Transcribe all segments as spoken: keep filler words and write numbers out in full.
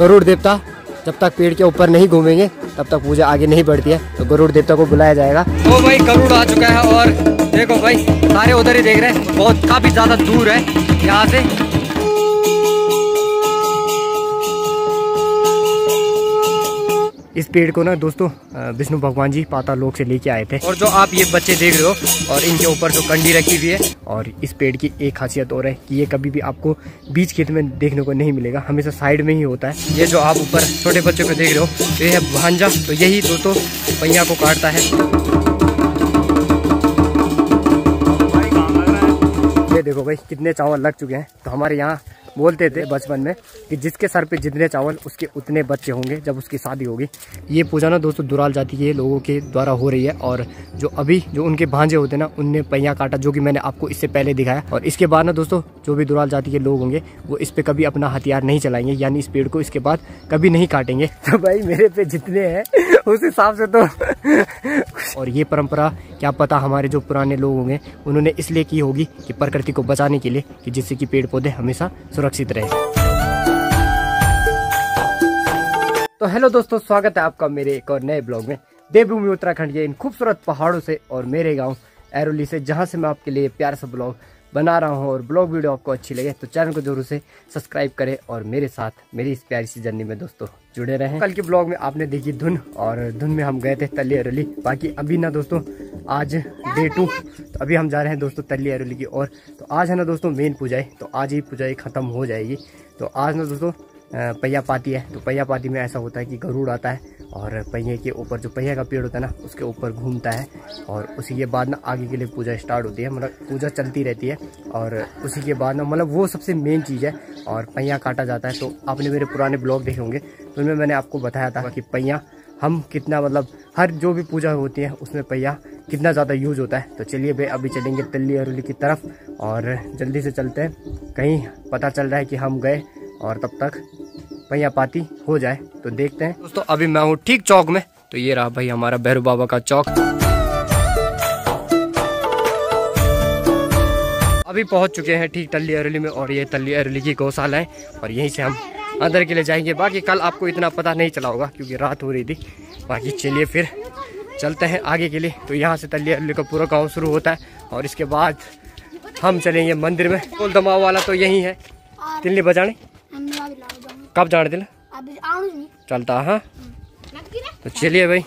गरुड़ देवता जब तक पेड़ के ऊपर नहीं घूमेंगे तब तक पूजा आगे नहीं बढ़ती है, तो गरुड़ देवता को बुलाया जाएगा। तो भाई गरुड़ आ चुका है और देखो भाई सारे उधर ही देख रहे हैं, बहुत काफी ज्यादा दूर है यहाँ से। इस पेड़ को ना दोस्तों विष्णु भगवान जी पाताल लोक से लेके आए थे। और जो आप ये बच्चे देख रहे हो और इनके ऊपर जो कंडी रखी हुई है, और इस पेड़ की एक खासियत और है कि ये कभी भी आपको बीच खेत में देखने को नहीं मिलेगा, हमेशा साइड में ही होता है। ये जो आप ऊपर छोटे बच्चों को देख रहे हो ये है भांजा, तो यही दोस्तों पहिया को काटता है। ये देखो भाई कितने चावल लग चुके हैं। तो हमारे यहाँ बोलते थे बचपन में कि जिसके सर पे जितने चावल उसके उतने बच्चे होंगे जब उसकी शादी होगी। ये पूजा ना दोस्तों दुराल जाति के लोगों के द्वारा हो रही है, और जो अभी जो उनके भांजे होते हैं ना उनने पहिया काटा, जो कि मैंने आपको इससे पहले दिखाया। और इसके बाद ना दोस्तों जो भी दुराल जाति के लोग होंगे वो इस पर कभी अपना हथियार नहीं चलाएंगे, यानी इस पेड़ को इसके बाद कभी नहीं काटेंगे। तो भाई मेरे पे जितने हैं उस हिसाब से तो और ये परंपरा क्या पता हमारे जो पुराने लोग होंगे उन्होंने इसलिए की होगी कि प्रकृति को बचाने के लिए, कि जिससे कि पेड़ पौधे हमेशा सुरक्षित रहे। तो हेलो दोस्तों, स्वागत है आपका मेरे एक और नए ब्लॉग में। देवभूमि उत्तराखंड के इन खूबसूरत पहाड़ों से और मेरे गांव ऐरोली से, जहां से मैं आपके लिए प्यार सा ब्लॉग बना रहा हूं। और ब्लॉग वीडियो आपको अच्छी लगे तो चैनल को जरूर से सब्सक्राइब करें और मेरे साथ मेरी इस प्यारी सी जर्नी में दोस्तों जुड़े रहें। कल के ब्लॉग में आपने देखी धुन, और धुन में हम गए थे तल्ली ऐरोली। बाकी अभी ना दोस्तों आज डे टू, तो अभी हम जा रहे हैं दोस्तों तल्ली ऐरोली की ओर। तो आज है ना दोस्तों मेन पूजाएं, तो आज ही पूजाएं खत्म हो जाएगी। तो आज ना दोस्तों पहिया पाती है, तो पहिया पाती में ऐसा होता है कि गरुड़ आता है और पहिए के ऊपर जो पहिया का पेड़ होता है ना उसके ऊपर घूमता है, और उसी के बाद ना आगे के लिए पूजा स्टार्ट होती है, मतलब पूजा चलती रहती है। और उसी के बाद ना मतलब वो सबसे मेन चीज़ है, और पहिया काटा जाता है। तो आपने मेरे पुराने ब्लॉग देखे होंगे तो उनमें मैंने आपको बताया था कि पहिया हम कितना मतलब हर जो भी पूजा होती है उसमें पहिया कितना ज़्यादा यूज होता है। तो चलिए भाई अभी चलेंगे तल्ली ऐरोली की तरफ और जल्दी से चलते हैं, कहीं पता चल रहा है कि हम गए और तब तक भैया पाती हो जाए। तो देखते हैं दोस्तों, अभी मैं हूँ ठीक चौक में। तो ये रहा भाई हमारा भैरू बाबा का चौक। अभी पहुँच चुके हैं ठीक तल्ली ऐरोली में, और ये तल्ली ऐरोली की गौशाला है, और यहीं से हम अंदर के लिए जाएंगे। बाकी कल आपको इतना पता नहीं चला होगा क्योंकि रात हो रही थी। बाकी चलिए फिर चलते हैं आगे के लिए। तो यहाँ से तल्ली ऐरोली का पूरा गाँव शुरू होता है, और इसके बाद हम चलेंगे मंदिर में। ढोल दमाऊ वाला तो यहीं है। तिल्ली बजाने कब जाने दिल चलता हाँ। तो चलिए भाई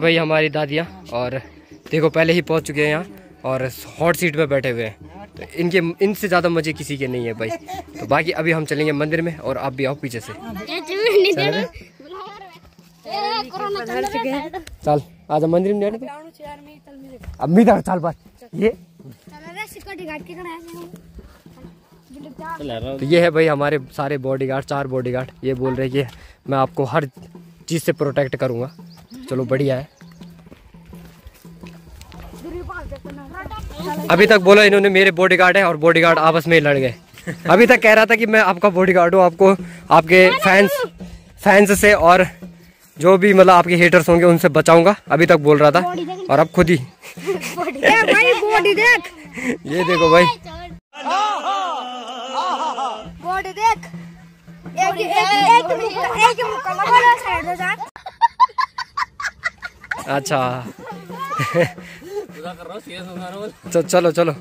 भाई हमारी दादियाँ, और देखो पहले ही पहुंच चुके हैं यहाँ और हॉट सीट पे बैठे हुए हैं। तो इनके इनसे ज़्यादा मज़े किसी के नहीं है भाई। तो बाकी अभी हम चलेंगे मंदिर में, और आप भी आओ पीछे से। चल आज मंदिर में अम्मी चल बात ये। तो ये है भाई हमारे सारे बॉडीगार्ड, चार बॉडीगार्ड। ये बोल रहे कि मैं आपको हर चीज़ से प्रोटेक्ट करूँगा। चलो बढ़िया है। अभी तक बोला इन्होंने मेरे बॉडीगार्ड है, और बॉडीगार्ड आपस में ही लड़ गए। अभी तक कह रहा था कि मैं आपका बॉडीगार्ड हूँ, आपको आपके फैंस फैंस से और जो भी मतलब आपके हेटर्स होंगे उनसे बचाऊंगा, अभी तक बोल रहा था। और अब खुद ही ये देखो भाई देख, एक एक एक एक अच्छा तो चलो चलो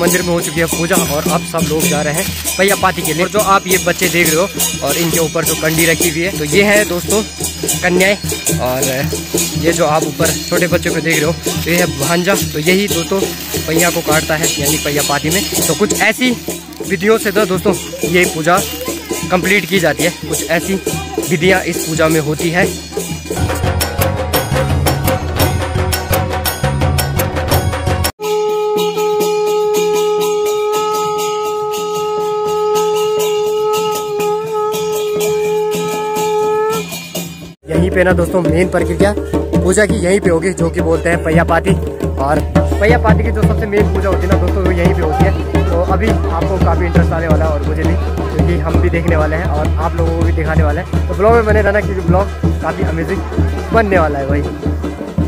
मंदिर में हो चुकी है पूजा और अब सब लोग जा रहे हैं भैया पाती के लिए। और जो आप ये बच्चे देख रहे हो और इनके ऊपर जो कंडी रखी हुई है, तो ये है दोस्तों कन्याएं। और ये जो आप ऊपर छोटे बच्चों को देख रहे हो, तो ये है भांजा। तो यही दोस्तों पहिया को काटता है, यानी पहिया पाती में। तो कुछ ऐसी विधियों से तो दोस्तों ये पूजा कंप्लीट की जाती है। कुछ ऐसी विधियाँ इस पूजा में होती है। यहीं पे ना दोस्तों मेन प्रक्रिया पूजा की यहीं पे होगी, जो कि बोलते हैं पहिया पाती। और पहिया पाती की जो सबसे मेन पूजा होती है ना दोस्तों, वो यहीं पे होती है। तो अभी आपको काफ़ी इंटरेस्ट आने वाला है और मुझे भी, क्योंकि हम भी देखने वाले हैं और आप लोगों को भी दिखाने वाले हैं। तो ब्लॉग में बने रहना, क्योंकि ब्लॉग काफ़ी अमेजिंग बनने वाला है भाई।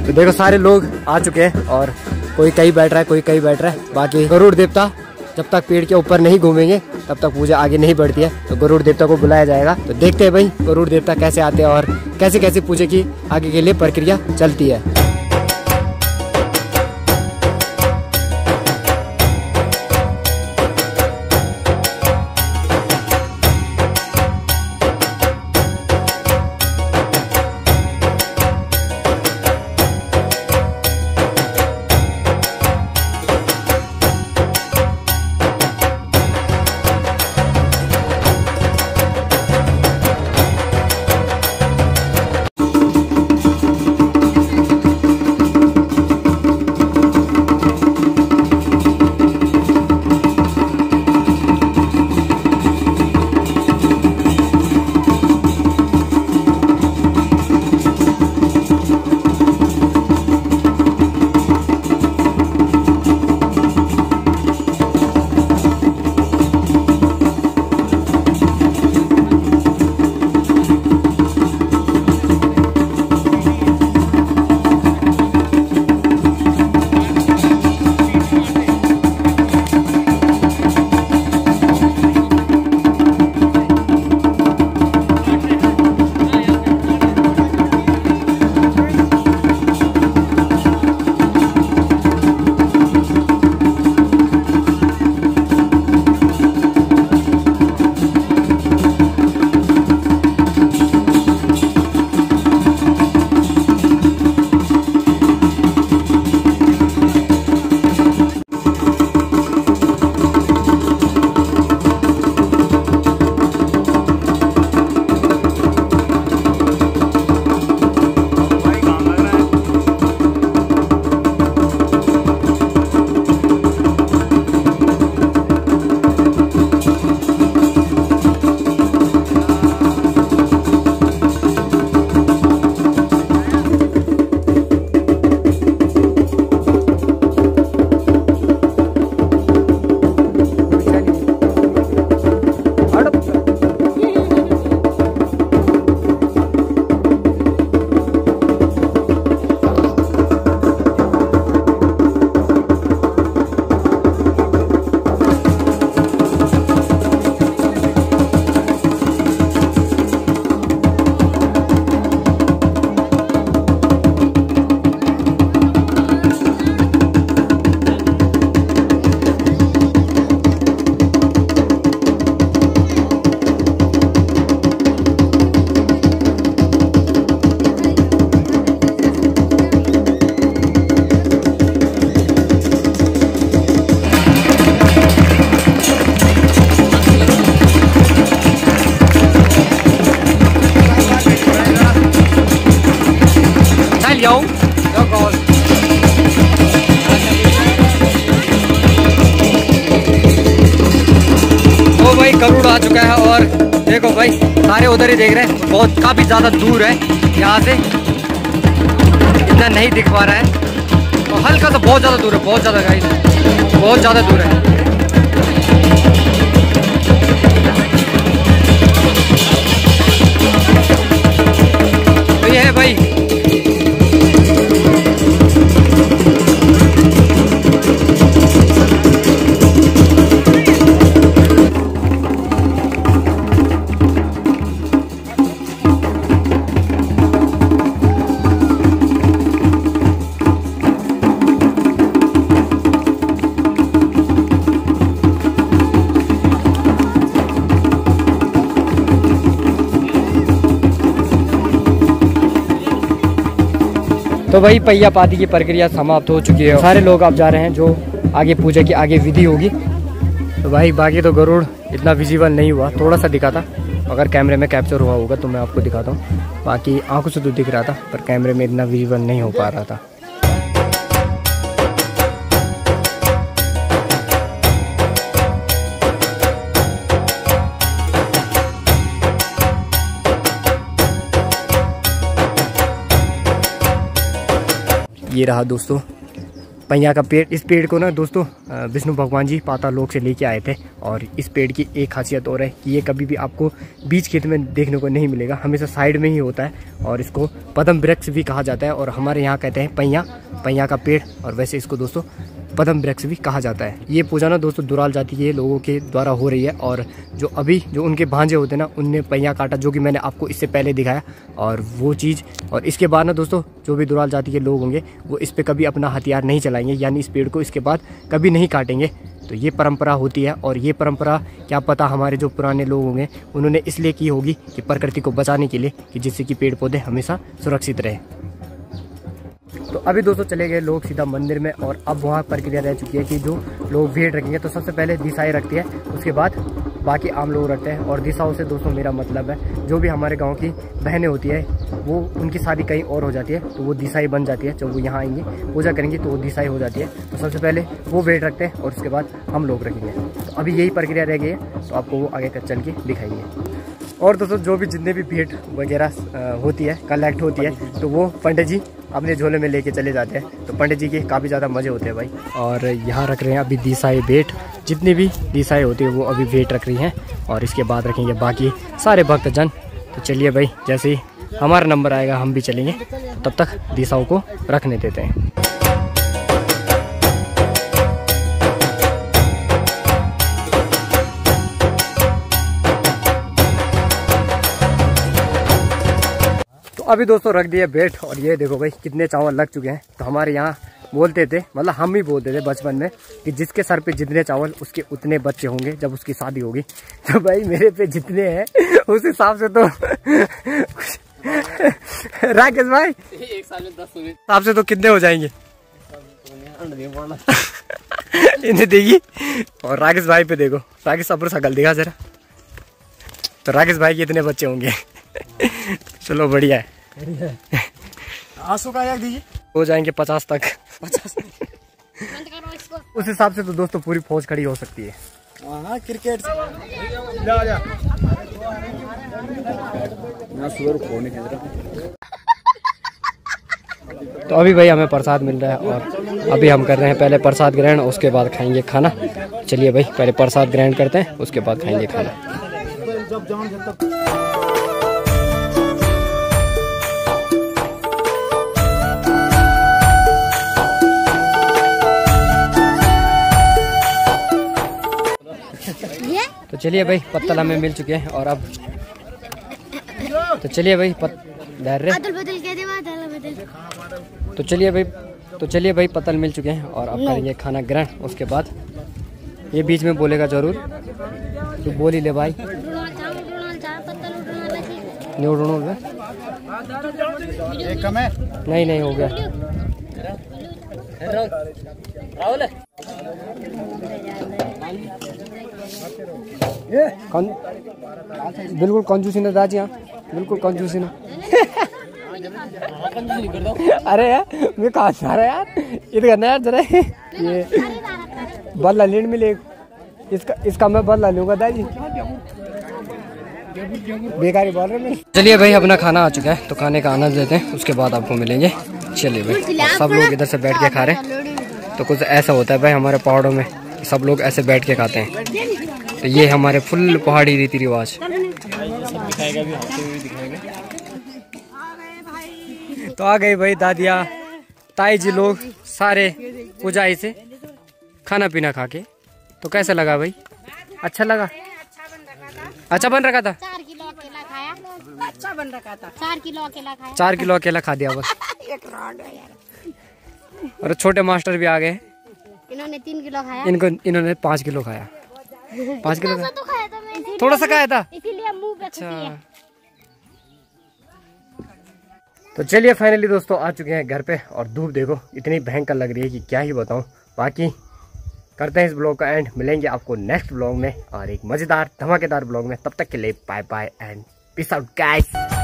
तो देखो सारे लोग आ चुके हैं और कोई कहीं बैठ रहा है, कोई कहीं बैठ रहा है। बाकी गरुड़ देवता जब तक पेड़ के ऊपर नहीं घूमेंगे तब तक पूजा आगे नहीं बढ़ती है। तो गरुड़ देवता को बुलाया जाएगा। तो देखते हैं भाई गरुड़ देवता कैसे आते हैं और कैसे कैसे पूजा की आगे के लिए प्रक्रिया चलती है। गरुड़ आ चुका है और देखो भाई सारे उधर ही देख रहे हैं। बहुत काफ़ी ज़्यादा दूर है, यहाँ से इतना नहीं दिख पा रहा है। तो हल्का सा बहुत ज़्यादा दूर है, बहुत ज़्यादा गाइस, बहुत ज़्यादा दूर है। तो ये है भाई तो वही पहिया पाती की प्रक्रिया समाप्त हो चुकी है। सारे लोग आप जा रहे हैं जो आगे पूजा की आगे विधि होगी। तो भाई बाकी तो गरुड़ इतना विजिबल नहीं हुआ, थोड़ा सा दिखा था, अगर कैमरे में कैप्चर हुआ होगा तो मैं आपको दिखाता हूँ। बाकी आंखों से तो दिख रहा था पर कैमरे में इतना विजिबल नहीं हो पा रहा था। ये रहा दोस्तों पहिया का पेड़। इस पेड़ को ना दोस्तों विष्णु भगवान जी पाताल लोक से लेके आए थे। और इस पेड़ की एक खासियत और है कि ये कभी भी आपको बीच खेत में देखने को नहीं मिलेगा, हमेशा साइड में ही होता है। और इसको पद्म वृक्ष भी कहा जाता है और हमारे यहाँ कहते हैं पहिया पहिया का पेड़। और वैसे इसको दोस्तों पद्म वृक्ष भी कहा जाता है। ये पूजा ना दोस्तों दुराल जाति के लोगों के द्वारा हो रही है। और जो अभी जो उनके भांजे होते हैं ना उनने पहिया काटा, जो कि मैंने आपको इससे पहले दिखाया। और वो चीज़ और इसके बाद ना दोस्तों जो भी दुराल जाति के लोग होंगे वो इस पे कभी अपना हथियार नहीं चलाएंगे, यानी इस पेड़ को इसके बाद कभी नहीं काटेंगे। तो ये परंपरा होती है। और ये परंपरा क्या पता हमारे जो पुराने लोग होंगे उन्होंने इसलिए की होगी कि प्रकृति को बचाने के लिए, कि जिससे कि पेड़ पौधे हमेशा सुरक्षित रहे। तो अभी दोस्तों चले गए लोग सीधा मंदिर में। और अब वहाँ प्रक्रिया रह चुकी है कि जो लोग भीड़ रखेंगे तो सबसे पहले दिशाएं रखती है, उसके बाद बाकी आम लोग रखते हैं। और दिशाओं से दोस्तों मेरा मतलब है जो भी हमारे गांव की बहनें होती है वो उनकी शादी कहीं और हो जाती है तो वो दिशाई बन जाती है। जब वो यहाँ आएंगी पूजा करेंगी तो वो दिशाई हो जाती है। तो सबसे पहले वो वेट रखते हैं और उसके बाद हम लोग रखेंगे। तो अभी यही प्रक्रिया रह गई है, तो आपको वो आगे का चल के दिखाएंगे। और दोस्तों जो भी जितने भी भीड़ वगैरह होती है कलेक्ट होती है तो वो पंडित जी अपने झोले में लेके चले जाते हैं। तो पंडित जी के काफ़ी ज़्यादा मज़े होते हैं भाई। और यहाँ रख रहे हैं अभी दिशाएं वेट, जितनी भी दिशाएं होती है वो अभी वेट रख रही हैं। और इसके बाद रखेंगे बाकी सारे भक्तजन। तो चलिए भाई, जैसे ही हमारा नंबर आएगा हम भी चलेंगे, तब तक दिशाओं को रखने देते हैं। अभी दोस्तों रख दिया बेट। और ये देखो भाई कितने चावल लग चुके हैं। तो हमारे यहाँ बोलते थे, मतलब हम ही बोलते थे बचपन में, कि जिसके सर पे जितने चावल उसके उतने बच्चे होंगे जब उसकी शादी होगी। तो भाई मेरे पे जितने हैं उस हिसाब से तो राकेश भाई एक साल में दस हिसाब से तो कितने हो जाएंगे इन्हें देखी। और राकेश भाई पे देखो, राकेश सब्र शकल दिखा जरा, तो राकेश भाई के इतने बच्चे होंगे। चलो बढ़िया है, आंसू का याद दीजिए, हो जाएंगे पचास तक। पचास उस हिसाब से तो दोस्तों पूरी फौज खड़ी हो सकती है। हाँ क्रिकेट जा जा तो अभी भाई हमें प्रसाद मिल रहा है और अभी हम कर रहे हैं पहले प्रसाद ग्रहण, उसके बाद खाएंगे खाना। चलिए भाई पहले प्रसाद ग्रहण करते हैं, उसके बाद खाएंगे खाना। तो चलिए भाई पत्तल हमें मिल चुके हैं। और अब तो चलिए भाई पत्तल तो चलिए भाई तो चलिए भाई पत्तल मिल चुके हैं। और अब करेंगे खाना ग्रहण, उसके बाद ये बीच में बोलेगा जरूर, तो बोल ही ले भाई। नहीं नहीं हो गया बिल्कुल कंजूसी ना दाजी, यहाँ बिल्कुल कंजूसी ना। अरे यार मैं कहा जा रहा यार, ये करना यार जरा ये बदला लेने मिलेगा, इसका इसका मैं बदला लूंगा दाजी, बेकारी बोल रहे। चलिए भाई अपना खाना आ चुका है तो खाने का आनंद लेते हैं, उसके बाद आपको मिलेंगे। चलिए भाई सब लोग इधर से बैठ के खा रहे हैं। तो कुछ ऐसा होता है भाई हमारे पहाड़ों में, सब लोग ऐसे बैठ के खाते हैं। तो ये हमारे फुल पहाड़ी रीति रिवाज। तो आ गए भाई दादिया ताई जी लोग सारे पूजाई से खाना पीना खा के। तो कैसा लगा भाई? अच्छा लगा, अच्छा बन रखा था। चार किलो अकेला खाया, अच्छा बन रखा था। चार किलो अकेला खाया, चार किलो अकेला खा दिया बस। और छोटे मास्टर भी आ गए, इन्होंने तीन किलो खाया, इनको इन्होंने पाँच किलो खाया, पाँच किलो खाया। तो खाया था मैंने, थोड़ा सा खाया था इसीलिए मुंह पे। अच्छा तो चलिए फाइनली दोस्तों आ चुके हैं घर पे और धूप देखो इतनी भयंकर लग रही है कि क्या ही बताऊं। बाकी करते हैं इस ब्लॉग का एंड, मिलेंगे आपको नेक्स्ट ब्लॉग में और एक मज़ेदार धमाकेदार ब्लॉग में। तब तक के लिए bye bye and peace out guys.